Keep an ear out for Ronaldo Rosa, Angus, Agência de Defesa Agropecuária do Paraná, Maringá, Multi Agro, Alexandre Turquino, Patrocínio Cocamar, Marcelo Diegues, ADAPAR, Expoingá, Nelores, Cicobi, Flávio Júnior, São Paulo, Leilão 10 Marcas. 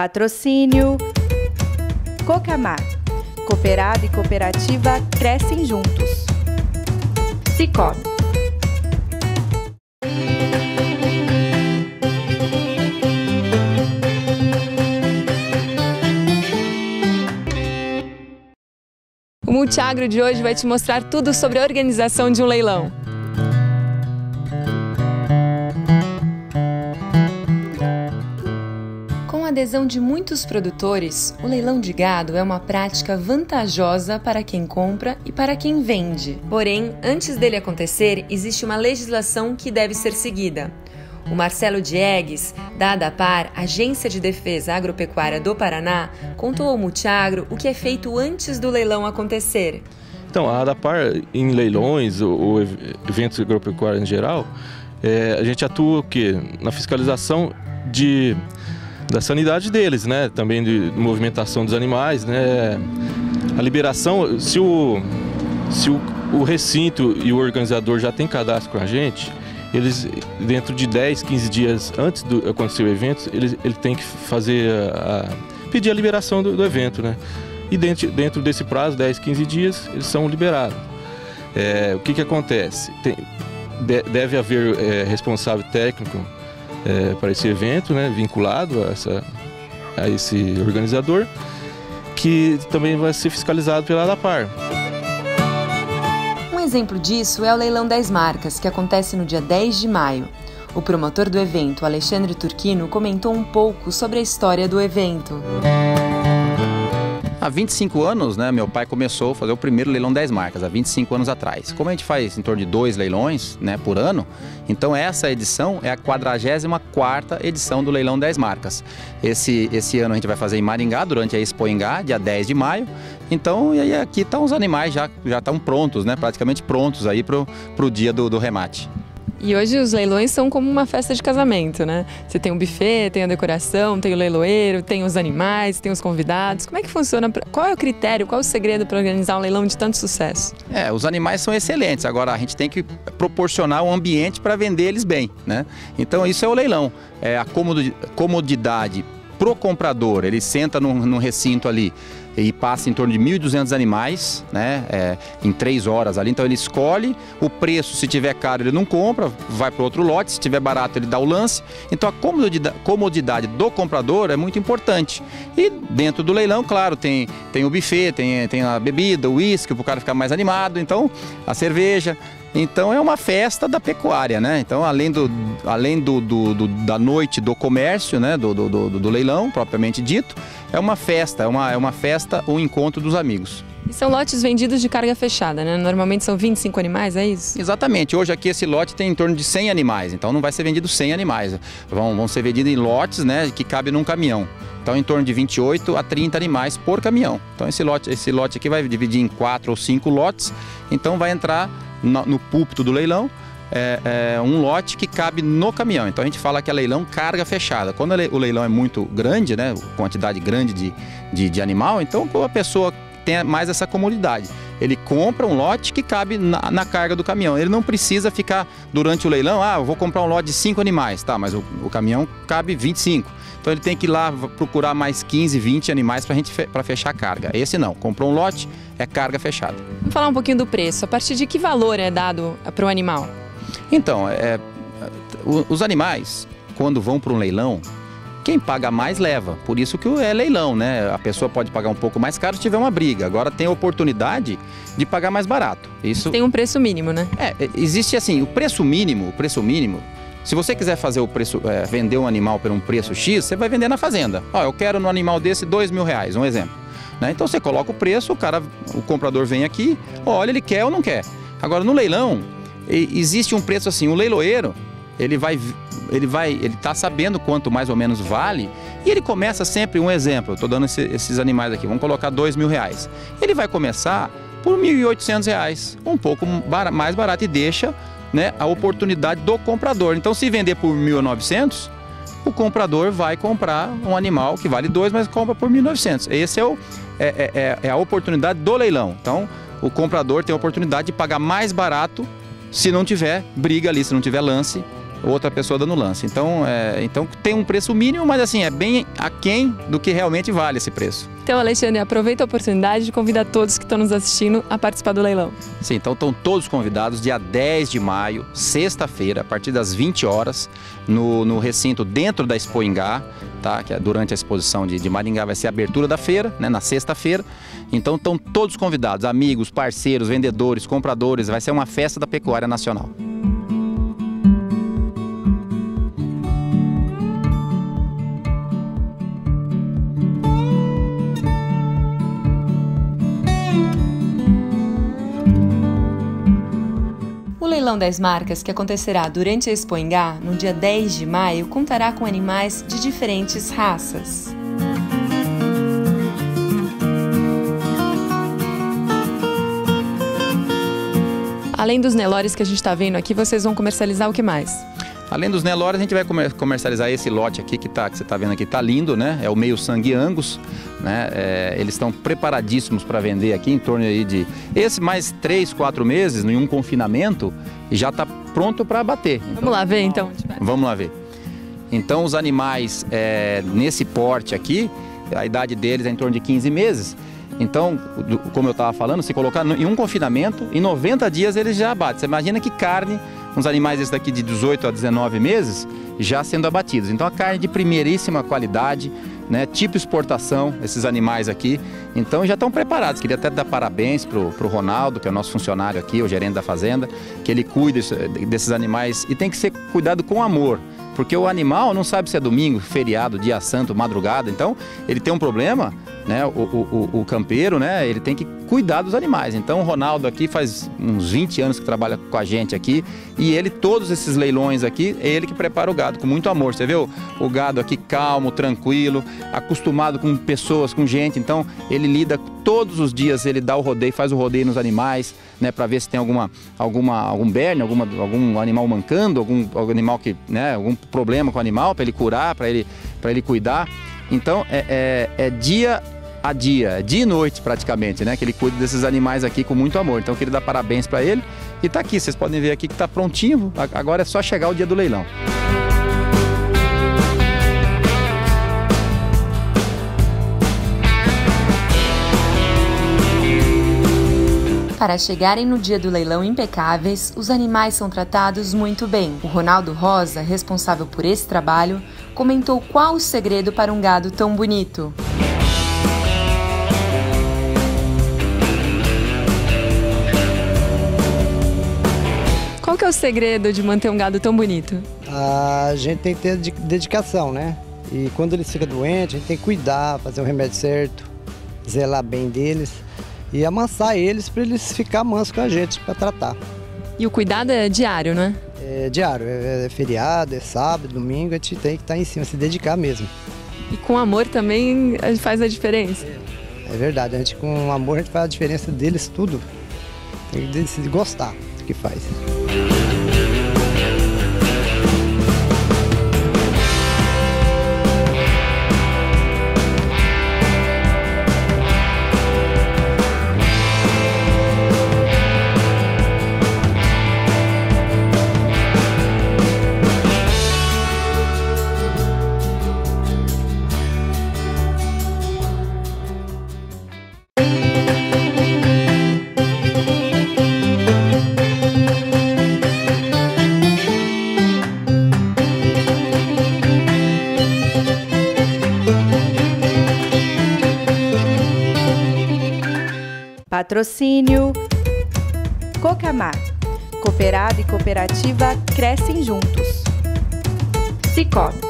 Patrocínio Cocamar. Cooperado e cooperativa crescem juntos. Cicobi. O Multiagro de hoje vai te mostrar tudo sobre a organização de um leilão. Com a adesão de muitos produtores, o leilão de gado é uma prática vantajosa para quem compra e para quem vende. Porém, antes dele acontecer, existe uma legislação que deve ser seguida. O Marcelo Diegues, da ADAPAR, Agência de Defesa Agropecuária do Paraná, contou ao Multiagro o que é feito antes do leilão acontecer. Então, a ADAPAR, em leilões ou eventos agropecuários em geral, a gente atua o quê? Na fiscalização da sanidade deles, né? Também de movimentação dos animais, né? A liberação, se o recinto e o organizador já tem cadastro com a gente, eles, dentro de 10, 15 dias antes de acontecer o evento, ele tem que fazer pedir a liberação do evento, né? E dentro desse prazo, 10, 15 dias, eles são liberados. O que acontece? Deve haver responsável técnico para esse evento, né? Vinculado a esse organizador, que também vai ser fiscalizado pela ADAPAR. Um exemplo disso é o Leilão 10 Marcas, que acontece no dia 10 de maio. O promotor do evento, Alexandre Turquino, comentou um pouco sobre a história do evento. Há 25 anos, né, meu pai começou a fazer o primeiro leilão 10 marcas, há 25 anos atrás. Como a gente faz em torno de 2 leilões, né, por ano, então essa edição é a 44ª edição do leilão 10 marcas. Esse ano a gente vai fazer em Maringá, durante a Expoingá, dia 10 de maio. Então, e aí aqui estão os animais, já estão prontos, né, praticamente prontos aí pro dia do remate. E hoje os leilões são como uma festa de casamento, né? Você tem o buffet, tem a decoração, tem o leiloeiro, tem os animais, tem os convidados. Como é que funciona? Qual é o critério, qual é o segredo para organizar um leilão de tanto sucesso? Os animais são excelentes. Agora, a gente tem que proporcionar um ambiente para vender eles bem, né? Então, isso é o leilão. É a comodidade pro comprador. Ele senta num recinto ali e passa em torno de 1.200 animais, né, em 3 horas ali. Então ele escolhe o preço, se tiver caro ele não compra, vai para outro lote, se tiver barato ele dá o lance. Então a comodidade do comprador é muito importante. E dentro do leilão, claro, tem o buffet, tem a bebida, o uísque, para o cara ficar mais animado, então a cerveja. Então é uma festa da pecuária, né? Então além da noite do comércio, né? Do leilão propriamente dito, é uma festa, é uma festa, um encontro dos amigos. E são lotes vendidos de carga fechada, né? Normalmente são 25 animais, é isso? Exatamente. Hoje aqui esse lote tem em torno de 100 animais, então não vai ser vendido 100 animais. Vão ser vendidos em lotes, né? Que cabem num caminhão. Então em torno de 28 a 30 animais por caminhão. Então esse lote aqui vai dividir em 4 ou 5 lotes, então vai entrar no púlpito do leilão um lote que cabe no caminhão. Então a gente fala que é leilão carga fechada. Quando o leilão é muito grande, né, quantidade grande de animal, então a pessoa tem mais essa comodidade. Ele compra um lote que cabe na carga do caminhão. Ele não precisa ficar durante o leilão, eu vou comprar um lote de 5 animais, tá, mas o caminhão cabe 25. Então ele tem que ir lá procurar mais 15, 20 animais para fechar a carga. Esse não, comprou um lote, é carga fechada. Vamos falar um pouquinho do preço. A partir de que valor é dado para o animal? Então, os animais, quando vão para um leilão, quem paga mais leva. Por isso que é leilão, né? A pessoa pode pagar um pouco mais caro se tiver uma briga. Agora tem a oportunidade de pagar mais barato. Isso tem um preço mínimo, né? Existe assim, o preço mínimo. Se você quiser fazer o preço, vender um animal por um preço X, você vai vender na fazenda. Eu quero no animal desse R$2.000, um exemplo. Né? Então você coloca o preço, o comprador vem aqui, olha, ele quer ou não quer. Agora no leilão, existe um preço assim, o leiloeiro, ele tá sabendo quanto mais ou menos vale, e ele começa sempre, um exemplo, eu tô dando esses animais aqui, vamos colocar R$2.000. Ele vai começar por R$1.800, um pouco mais barato, e deixa, né, a oportunidade do comprador. Então, se vender por R$1.900, o comprador vai comprar um animal que vale 2, mas compra por R$1.900. Essa é a oportunidade do leilão. Então, o comprador tem a oportunidade de pagar mais barato se não tiver briga ali, se não tiver lance, outra pessoa dando lance. Então, então tem um preço mínimo, mas assim, é bem aquém do que realmente vale esse preço. Então, Alexandre, aproveita a oportunidade de convidar todos que estão nos assistindo a participar do leilão. Sim, então estão todos convidados dia 10 de maio, sexta-feira, a partir das 20 horas, no recinto dentro da Expoingá, tá? Que é durante a exposição de Maringá, vai ser a abertura da feira, né? Na sexta-feira. Então estão todos convidados, amigos, parceiros, vendedores, compradores, vai ser uma festa da pecuária nacional. O Leilão 10 Marcas, que acontecerá durante a Expoingá, no dia 10 de maio, contará com animais de diferentes raças. Além dos Nelores que a gente está vendo aqui, vocês vão comercializar o que mais? Além dos Nelores, a gente vai comercializar esse lote aqui que você está vendo aqui, está lindo, né? É o meio sangue Angus, né? Eles estão preparadíssimos para vender aqui em torno aí de... Esse mais 3, 4 meses, em um confinamento, já está pronto para bater. Então, vamos lá ver, então. Vamos lá ver. Então, os animais nesse porte aqui, a idade deles é em torno de 15 meses. Então, como eu estava falando, se colocar em um confinamento, em 90 dias eles já abatem. Você imagina que carne... Uns animais esses daqui de 18 a 19 meses já sendo abatidos. Então a carne de primeiríssima qualidade, né, tipo exportação, esses animais aqui. Então já estão preparados. Queria até dar parabéns pro Ronaldo, que é o nosso funcionário aqui, o gerente da fazenda, que ele cuida desses animais e tem que ser cuidado com amor. Porque o animal não sabe se é domingo, feriado, dia santo, madrugada. Então, ele tem um problema, né? O campeiro, né? Ele tem que cuidar dos animais. Então, o Ronaldo aqui faz uns 20 anos que trabalha com a gente aqui. E ele, todos esses leilões aqui, é ele que prepara o gado com muito amor. Você viu? O gado aqui calmo, tranquilo, acostumado com pessoas, com gente. Então, ele lida todos os dias, ele dá o rodeio, faz o rodeio nos animais, né? Para ver se tem algum berne, algum animal mancando, algum animal que, né? Algum problema com o animal, para ele curar, para ele cuidar. Então é dia a dia, dia e noite praticamente, né? Que ele cuida desses animais aqui com muito amor. Então eu queria dar parabéns para ele. E tá aqui, vocês podem ver aqui que tá prontinho. Agora é só chegar o dia do leilão. Para chegarem no dia do leilão impecáveis, os animais são tratados muito bem. O Ronaldo Rosa, responsável por esse trabalho, comentou qual o segredo para um gado tão bonito. Qual que é o segredo de manter um gado tão bonito? A gente tem que ter dedicação, né? E quando ele fica doente, a gente tem que cuidar, fazer o remédio certo, zelar bem deles. E amansar eles para eles ficar mansos com a gente, para tratar. E o cuidado é diário, não é? É diário, é feriado, é sábado, domingo, a gente tem que estar em cima, se dedicar mesmo. E com amor também faz a diferença? É verdade, a gente com amor a gente faz a diferença deles tudo. Tem que gostar do que faz. Patrocínio Cocamar. Cooperado e cooperativa crescem juntos. Cicobi.